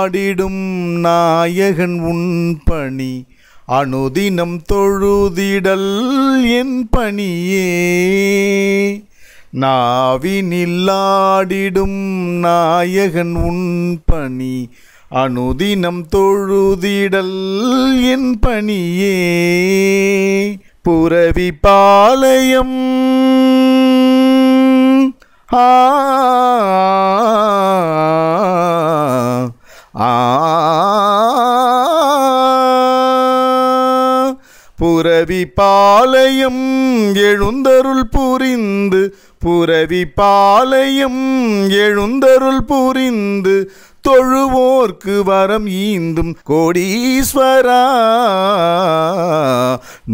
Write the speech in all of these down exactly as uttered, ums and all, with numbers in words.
பாடிடும் நாயகன் உன் பணி அனுதினம் தொழுதிடல் என் பணியே. நாவினில்லாடிடும் நாயகன் உன் பணி அனுதினம் தொழுதிடல் என் பணியே. புரவிபாளையம் ஆ ஆ புரவிபாளையம் எழுந்தருள் புரிந்து புரவிபாளையம் எழுந்தருள் புரிந்து தொழுவோர்க்கு வரம் ஈந்தும் கோடீஸ்வரா.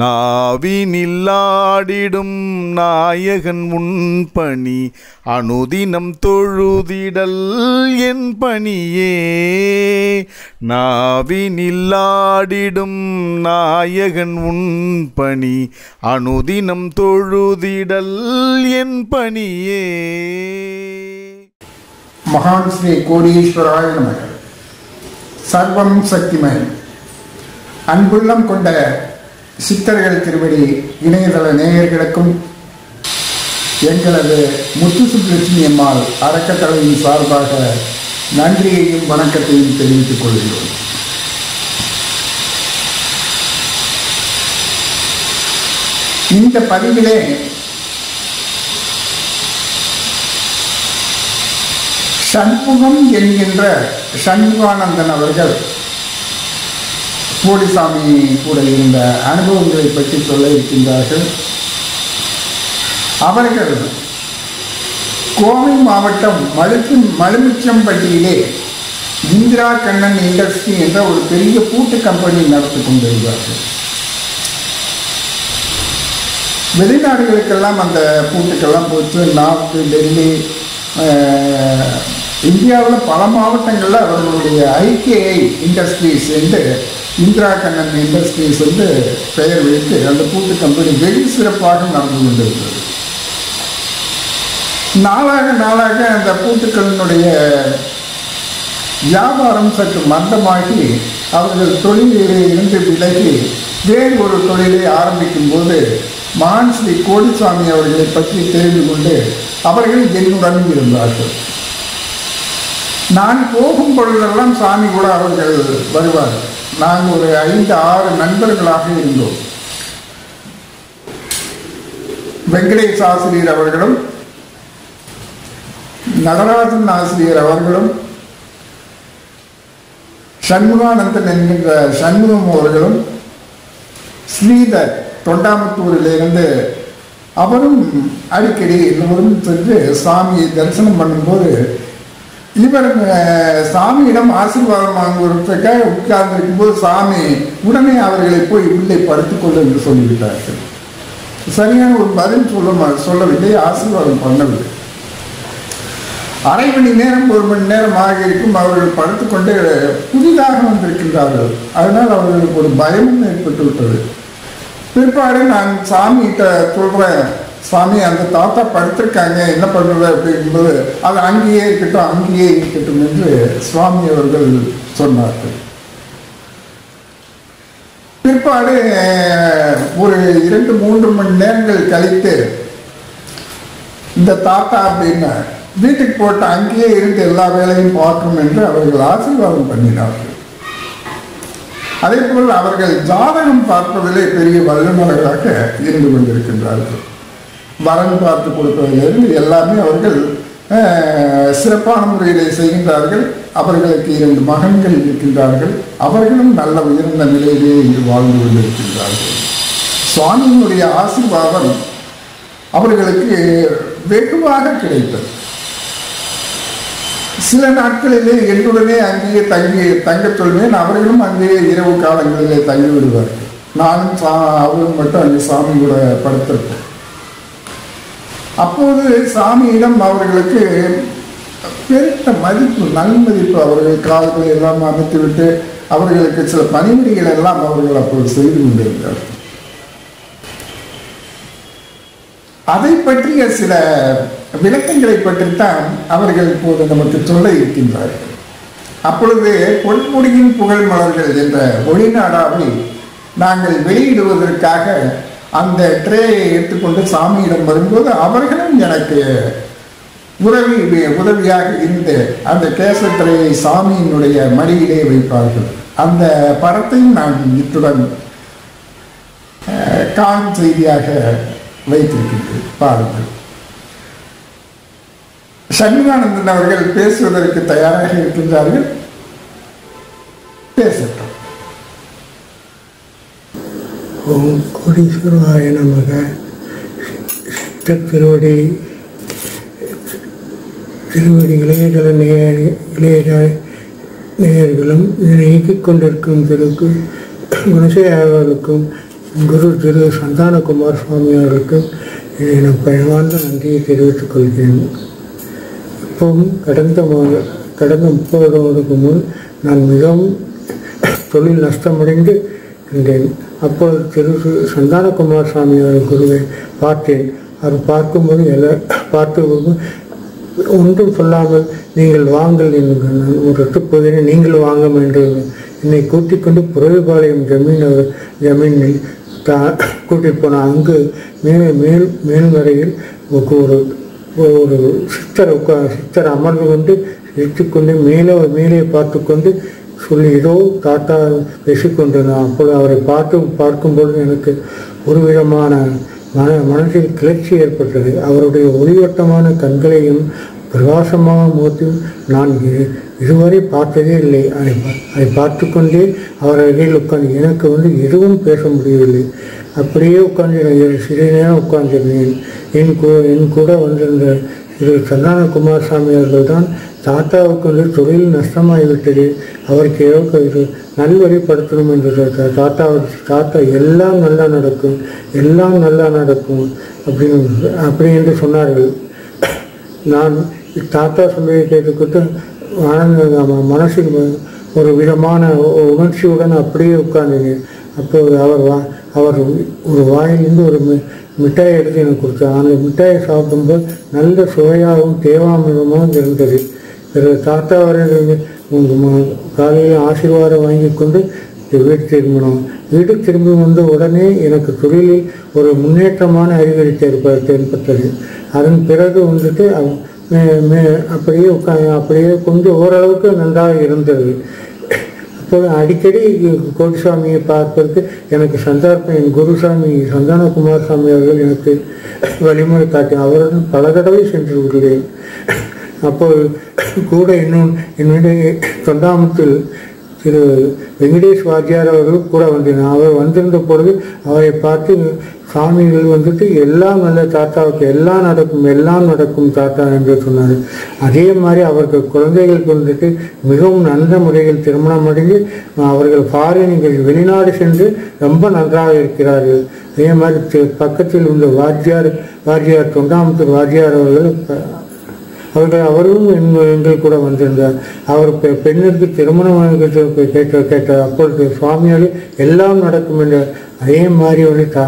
நாவினில்லாடிடும் நாயகன் உன் பணி அனுதினம் தொழுதிடல் என் பணியே. நாவினில்லாடிடும் நாயகன் உன் பணி அனுதினம் தொழுதிடல் என் பணியே. महान श्री कोडीश्वराय नमः सर्वं शक्तिमय अन्बुल्लम कोंड सित्तरगल तिरुवडी इणयदल नेयர்களுக்கும் எங்களது முத்துசுப்ரலட்சுமி அம்மாள் அறக்கட்டளையின் சார்பாக நன்றியையும் வணக்கத்தையும் தெரிவித்துக் கொள்கிறோம். இந்த பதிவிலே சண்முகம் என்கின்ற சண்முகானந்தன் அவர்கள் போடிசாமி கூட இருந்த அனுபவங்களை பற்றி சொல்ல இருக்கின்றார்கள். அவர்கள் கோவை மாவட்டம் மழுத்து மலுமிச்சம்பட்டியிலே இந்திரா கண்ணன் இண்டஸ்ட்ரி என்ற ஒரு பெரிய பூட்டு கம்பெனி நடத்தி கொண்டிருந்தார்கள். வெளிநாடுகளுக்கெல்லாம் அந்த பூட்டுக்கெல்லாம் போச்சு. நார்த்து, டெல்லி, இந்தியாவில் பல மாவட்டங்களில் அவர்களுடைய ஐ கே ஐ இண்டஸ்ட்ரீஸ் என்று இந்திரா கண்ணன் இண்டஸ்ட்ரீஸ் என்று பெயர் வைத்து அந்த கூட்டு கம்பெனி வெகு சிறப்பாக நடந்து கொண்டிருக்கிறது. நாளாக நாளாக அந்த கூட்டுக்களினுடைய வியாபாரம் சற்று மந்தமாகி அவர்கள் தொழிலிலே இருந்து விலகி வேறு ஒரு தொழிலை ஆரம்பிக்கும் போது மகான் ஸ்ரீ கோடிசாமி அவர்களை பற்றி தெரிந்து கொண்டு அவர்கள் என்னுடன் இருந்தார்கள். நான் போகும் பொழுதெல்லாம் சாமி கூட அவர்கள் வருவார்கள். நாங்கள் ஒரு ஐந்து ஆறு நண்பர்களாக இருந்தோம். வெங்கடேஷ் ஆசிரியர் அவர்களும் நடராஜன் ஆசிரியர் அவர்களும் சண்முகானந்தன் என்கின்ற சண்முகம் அவர்களும் ஸ்ரீதர் தொண்டாமுத்தூரிலிருந்து அவரும் அடிக்கடி எல்லோரும் சென்று சாமியை தரிசனம் பண்ணும்போது இவர் சாமியிடம் ஆசீர்வாதம் வாங்குவதற்காக உட்கார்ந்திருக்கும்போது சாமி உடனே அவர்களை போய் உள்ளே படுத்துக்கொள்ள என்று சொல்லிவிட்டார்கள். சரியான ஒரு பதில் சொல்ல சொல்லவில்லை, ஆசீர்வாதம் பண்ணவில்லை. அரை மணி நேரம் ஒரு மணி நேரம் ஆக இருக்கும். அவர்கள் படுத்துக்கொண்டு புதிதாக வந்திருக்கின்றார்கள். அதனால் அவர்களுக்கு ஒரு பயமும் ஏற்பட்டு விட்டது. பிற்பாடு நான் சாமிகிட்ட சொல்கிறேன், சாமி அந்த தாத்தா படுத்திருக்காங்க, என்ன பண்ணுறது அப்படிங்கும்போது அது அங்கேயே இருக்கட்டும் அங்கேயே இருக்கட்டும் என்று சுவாமி அவர்கள் சொன்னார்கள். பிற்பாடு ஒரு இரண்டு மூன்று மணி நேரங்கள் கழித்து இந்த தாத்தா அப்படின்னு வீட்டுக்கு போட்டு அங்கேயே இருந்து எல்லா வேலையும் பார்க்கணும் என்று அவர்கள் ஆசீர்வாதம் பண்ணினார்கள். அதே போல் அவர்கள் ஜாதகம் பார்ப்பதிலே பெரிய வல்லுநர்களாக இருந்து கொண்டிருக்கின்றார்கள். வரன் பார்த்து கொடுப்பதிலிருந்து எல்லாமே அவர்கள் சிறப்பான முறையிலே செய்கின்றார்கள். அவர்களுக்கு இரண்டு மகன்கள் இருக்கின்றார்கள். அவர்களும் நல்ல உயர்ந்த நிலையிலே இங்கு வாழ்ந்து கொண்டிருக்கின்றார்கள். சுவாமியினுடைய ஆசீர்வாதம் அவர்களுக்கு வெகுவாக கிடைத்தது. சில நாட்களிலே என்னுடனே அங்கேயே தங்கி தங்கச் சொல்வேன். அவர்களும் அங்கேயே இரவு காலங்களிலே தங்கி விடுவார்கள். நானும் சா அவரும் மட்டும் அங்கே சாமி கூட படுத்திருப்பேன். அப்போது சாமியிடம் அவர்களுக்கு பெருத்த மதிப்பு, நல் மதிப்பு. அவர்கள் கால்களை எல்லாம் அமைத்துவிட்டு அவர்களுக்கு சில பணிவிடைகள் எல்லாம் அவர்கள் அப்போது செய்து கொண்டிருந்தார்கள். அதை பற்றிய சில விளக்கங்களை பற்றித்தான் அவர்கள் இப்போது நமக்கு சொல்ல இருக்கின்றார்கள். அப்பொழுது பொன்முடியின் புகழ் மலர்கள் என்ற ஒளிநாடாவில் நாங்கள் வெளியிடுவதற்காக அந்த ட்ரேயை எடுத்துக்கொண்டு சாமியிடம் வரும்போது அவர்களும் எனக்கு உதவி உதவியாக இருந்து அந்த கேசத்திரையை சாமியினுடைய மடியிலே வைப்பார்கள். அந்த படத்தையும் நான் இத்துடன் காண் செய்தியாக வைத்திருக்கின்றேன். பாருங்கள், சண்முகானந்தன் அவர்கள் பேசுவதற்கு தயாராக இருக்கின்றார்கள், பேசட்டும். ஓம் கோடீஸ்வராய நமக. திருவடி திருவடி இளையதள நேர் இளைய நேயர்களும் இயக்கிக் கொண்டிருக்கும் திரு குணசேகருக்கும் குரு திரு சந்தானகுமார் சுவாமி அவருக்கும் என் பணிவார்ந்த நன்றியை தெரிவித்துக் கொள்கிறேன். இப்போவும் கடந்த மாத கடந்த முப்பது வருடங்களுக்கு முன் நான் மிகவும் தொழில் நஷ்டமடைந்து இருந்தேன். அப்போது திரு சந்தானகுமார் சுவாமி அவர் குருவை பார்த்தேன். அவர் பார்க்கும்போது எல்லா பார்த்து ஒன்றும் சொல்லாமல் நீங்கள் வாங்கள் என்று ஒரு ஒத்துப்போதினை நீங்கள் வாங்க வேண்டும் என்னை கூட்டிக் கொண்டு புரவிபாளையம் ஜமீன் அவர் ஜமீனில் தா கூட்டிகிட்டு போனான். அங்கு மேல் மேல் மேல்வரையில் ஒரு ஒரு சித்தர் உட்கா சித்தர் அமர்ந்து கொண்டு எடுத்துக்கொண்டு மேலே மேலே பார்த்து கொண்டு சொல்லி ஏதோ தாத்தா பேசிக்கொண்டிருந்தான். அப்போது அவரை பார்த்து பார்க்கும்பொழுது எனக்கு ஒரு விதமான மன மனசில் கிளர்ச்சி ஏற்பட்டது. அவருடைய ஒளிவட்டமான கண்களையும் பிரகாசமான முகத்தையும் நான் இதுவரை பார்த்ததே இல்லை. அதை அதை பார்த்து கொண்டே அவர் அருகில் உட்கார்ந்து எனக்கு வந்து எதுவும் பேச முடியவில்லை. அப்படியே உட்கார்ந்து சிறிது நேரம் உட்கார்ந்திருந்தேன். என் கூ என் கூட வந்திருந்த திரு சந்தானகுமார் சாமி அவர்கள் தான் தாத்தாவுக்கு வந்து தொழில் நஷ்டமாகிவிட்டது, அவருக்கு எவ்வளோ இது நல்வழிப்படுத்தணும் என்று சொல்கிறார். தாத்தாவுக்கு தாத்தா எல்லாம் நல்லா நடக்கும் எல்லாம் நல்லா நடக்கும் அப்படின்னு அப்படி என்று சொன்னார்கள். நான் தாத்தா சொல்லியை கேட்டுக்கிட்டு ஆனந்த மனசில் ஒரு விதமான உணர்ச்சியுடன் அப்படியே உட்கார்ந்தேன். அப்போது அவர் வா அவர் ஒரு வாயிலிருந்து ஒரு மி மிட்டாயை எடுத்து எனக்கு கொடுத்தார். அந்த மிட்டாயை சாப்பிடும்போது நல்ல சுவையாகவும் தேவாமிரமாகவும் இருந்தது. பிறகு தாத்தா அவர்கள் காலையில் ஆசீர்வாதம் வாங்கி கொண்டு வீடு திரும்பினோம். வீடு திரும்பி வந்து உடனே எனக்கு தொழிலில் ஒரு முன்னேற்றமான அறிகுறித்து ஏற்ப தென்பட்டது. அதன் பிறகு வந்துட்டு மே அப்படியே உட்கா அப்படியே கொஞ்சம் ஓரளவுக்கு நன்றாக இருந்தது. அப்போது அடிக்கடி கோடிசாமியை பார்ப்பதற்கு எனக்கு சந்தார்ப்பம் என் குருசாமி சந்தானகுமார் சாமி அவர்கள் எனக்கு வழிமுறை காட்டி அவருடன் பல தடவை சென்று விடுகிறேன். அப்போது கூட இன்னும் என்னுடைய தொண்டாமத்தில் திரு வெங்கடேஷ் வாத்தியார் அவர்கள் கூட வந்திருந்தார். அவர் வந்திருந்த பொழுது அவரை பார்த்து சாமிகள் வந்துட்டு எல்லாம் நல்ல தாத்தாவுக்கு எல்லாம் நடக்கும் எல்லாம் நடக்கும் தாத்தா என்று சொன்னார். அதே மாதிரி அவருக்கு குழந்தைகளுக்கு வந்துட்டு மிகவும் நல்ல முறையில் திருமணம் அடைந்து அவர்கள் ஃபாரின்கள் வெளிநாடு சென்று ரொம்ப நன்றாக இருக்கிறார்கள். அதே மாதிரி பக்கத்தில் உள்ள வாத்தியார் வாத்தியார் தொண்டாமத்து வாத்தியார் அவர்கள் அவர்கள் அவரும் எங்கள் கூட வந்திருந்தார். அவர் பெண்ணிற்கு திருமணம் கேட்ட கேட்டார். அப்பொழுது சுவாமியார் எல்லாம் நடக்கும் என்ற அதே மாதிரி வந்து தா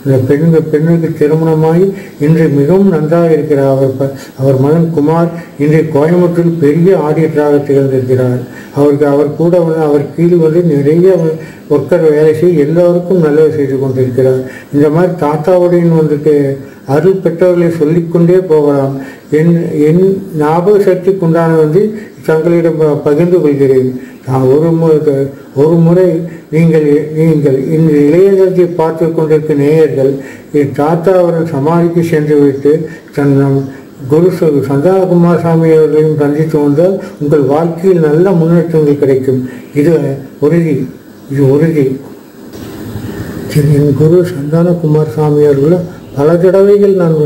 அந்த பெண்கள் பெண்ணுக்கு திருமணமாகி இன்று மிகவும் நன்றாக இருக்கிறார். அவர் அவர் மகன் குமார் இன்று கோயம்புத்தூரில் பெரிய ஆடியட்டராக திகழ்ந்திருக்கிறார். அவருக்கு அவர் கூட வந்து அவர் கீழ் வந்து நிறைய ஒர்க்கர் வேலை செய்து எல்லோருக்கும் நல்லது செய்து கொண்டிருக்கிறார். இந்த மாதிரி தாத்தாவுடன் வந்துட்டு அருள் பெற்றவர்களை சொல்லிக்கொண்டே போகலாம். என் என் ஞாபக சக்திக்கு உண்டான வந்து தங்களிடம் பகிர்ந்து கொள்கிறேன். ஒரு முறை ஒரு முறை நீங்கள் நீங்கள் இந்த இளையதளத்தை பார்த்து கொண்டிருக்க நேயர்கள் என் தாத்தா அவர்கள் சமாதிக்கு சென்றுவிட்டு தன் குரு சந்தானகுமார் சாமி அவர்களையும் சந்தித்து வந்தால் உங்கள் வாழ்க்கையில் நல்ல முன்னேற்றங்கள் கிடைக்கும். இது உறுதி, இது உறுதி. என் குரு சந்தானகுமார் சாமி அவர்களும் பல தடவைகள் நான்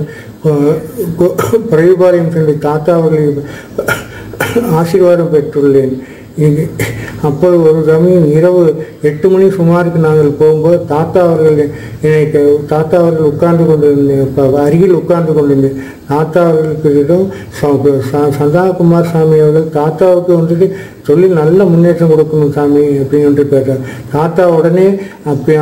புரவிபாளையம் சென்று தாத்தா அவர்களை ஆசீர்வாதம் பெற்றுள்ளேன். இது அப்போது ஒரு சமயம் இரவு எட்டு மணி சுமாருக்கு நாங்கள் போகும்போது தாத்தா அவர்கள் என்னை தாத்தா அவர்கள் உட்கார்ந்து கொண்டிருந்தேன் அருகில் உட்கார்ந்து கொண்டிருந்தேன். தாத்தா அவர்களுக்கு சந்தானகுமார் சாமி அவர்கள் தாத்தாவுக்கு வந்துட்டு சொல்லில் நல்ல முன்னேற்றம் கொடுக்கணும் சாமி அப்படின்ட்டு பேசுறாரு. தாத்தா உடனே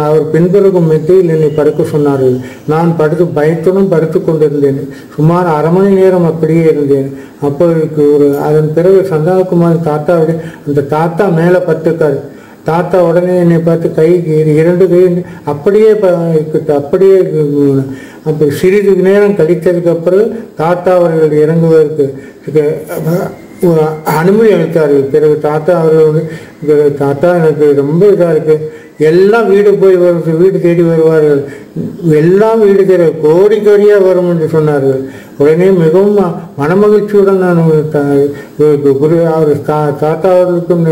அவர் பின்புலகம் மெத்தையில் என்னை படுக்க சொன்னார்கள். நான் படுத்து பயத்துடன் படுத்து கொண்டிருந்தேன். சுமார் அரை மணி நேரம் அப்படியே இருந்தேன். அப்போது ஒரு அதன் பிறகு சந்தானகுமார் தாத்தாவுடைய அந்த தாத்தா மேலே படுத்துக்காரு. தாத்தா உடனே என்னை பார்த்து கை இரண்டு கை அப்படியே அப்படியே அப்போ சிறிது நேரம் கழித்ததுக்கப்புறம் தாத்தா அவர்கள் இறங்குவதற்கு அனுமதி அளித்தார்கள். பிறகு தாத்தா அவர்கள் தாத்தா எனக்கு ரொம்ப இதாக இருக்குது, எல்லாம் வீடு போய் வர வீடு தேடி வருவார்கள், எல்லாம் வீடு தேடி கோடி கோடியாக வரும் என்று சொன்னார்கள். உடனே மிகவும் மனமகிழ்ச்சியுடன் நான் குரு அவர் தா தாத்தா அவர்களுக்கும்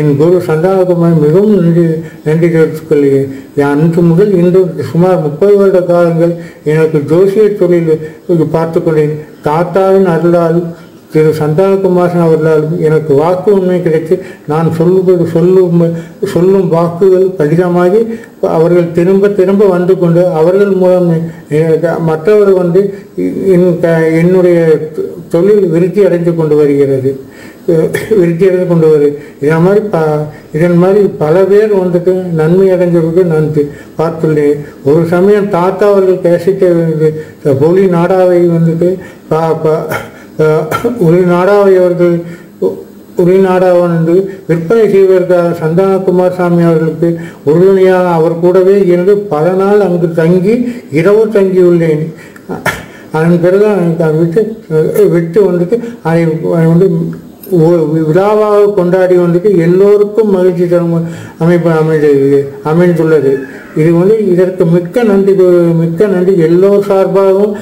என் குரு சந்தானகுமார் மிகவும் நன்றி நன்றி தெரிவித்துக் கொள்கிறேன். அன்று முதல் இன்று சுமார் முப்பது வருட காலங்கள் எனக்கு ஜோசிய தொழில் பார்த்து கொண்டேன். தாத்தாவின் அருளாலும் திரு சந்தானகுமாரன் அவர்களாலும் எனக்கு வாக்கு உண்மை கிடைத்து நான் சொல்லுவது சொல்லும் சொல்லும் வாக்குகள் கடினமாகி அவர்கள் திரும்ப திரும்ப வந்து கொண்டு அவர்கள் மூலம் மற்றவர்கள் வந்து என்னுடைய தொழில் விருத்தி அடைந்து கொண்டு வருகிறது விருத்தி அடைந்து கொண்டு வரு இதன் மாதிரி ப இதன் மாதிரி பல பேர் வந்துட்டு நன்மை அடைஞ்சவர்கள் நான் பார்த்துள்ளேன். ஒரு சமயம் தாத்தா அவர்கள் பேசிட்ட ஒளி நாடாவை வந்துட்டு பா பா ஒரு நாடாவை அவர்கள் ஒரு நாடாவன் என்று விற்பனை செய்வதற்காக சந்தானகுமார் சாமி அவர்களுக்கு உறுதுணையாக அவர் கூடவே இருந்து பல நாள் அங்கு தங்கி இரவு தங்கியுள்ளேன். அதன் பிறகு அதை விட்டு விட்டு வந்துட்டு அதை வந்து விழாவாக கொண்டாடி வந்துட்டு எல்லோருக்கும் மகிழ்ச்சி தரும் அமைப்பு அமைந்தது அமைந்துள்ளது. இது வந்து இதற்கு மிக்க நன்றி மிக்க நன்றி எல்லோர் சார்பாகவும்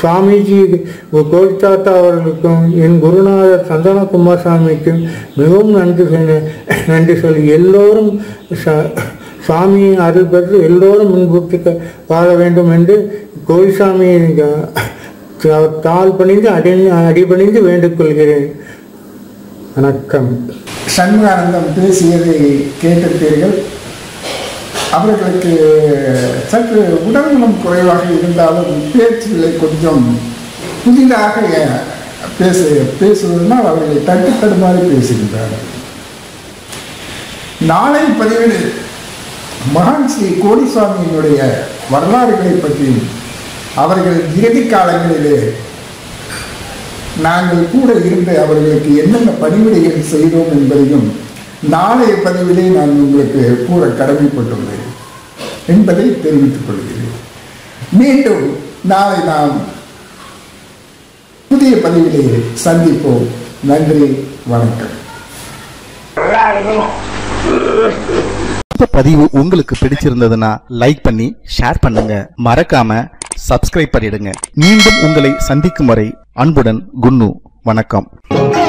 சுவாமிஜி கோவித்தாத்தா அவர்களுக்கும் என் குருநாதர் சந்தானகுமார் சாமிக்கும் மிகவும் நன்றி நன்றி சொல்லி எல்லோரும் சுவாமியின் அருள் பெற்று எல்லோரும் முன்புற்று வாழ வேண்டும் என்று கோவில்சாமியை தாழ் பணிந்து அடி அடிபணிந்து வேண்டிக் கொள்கிறேன். வணக்கம். சண்முகானந்தம் பேசியதை கேட்டிருப்பீர்கள். அவர்களுக்கு சற்று உடல்நலம் குறைவாக இருந்தாலும் பேச்சில் கொஞ்சம் புதிதாக பேசு பேசுவதனால் அவர்களை தட்டு தடுமாறி பேசுகின்றார்கள். நாளை பதிவில் மகான் ஸ்ரீ கோடிசாமியினுடைய வரலாறுகளை பற்றி அவர்கள் இறுதி காலங்களிலே நாங்கள் கூட இருந்து அவர்களுக்கு என்னென்ன பணிவிடைகள் செய்தோம் என்பதையும் நாளைய பதிவிலே நான் உங்களுக்கு கூற கடமைப்பட்டுள்ளேன் என்பதை தெரிவித்துக் கொள்கிறேன். மீண்டும் நாளை நாம் புதிய பதிவிலே சந்திப்போம். நன்றி, வணக்கம். பதிவு உங்களுக்கு பிடிச்சிருந்ததுன்னா லைக் பண்ணி ஷேர் பண்ணுங்க. மறக்காம சப்ஸ்கிரைப் பண்ணிடுங்க. மீண்டும் உங்களை சந்திக்கும் வரை அன்புடன் குன்னு. வணக்கம்.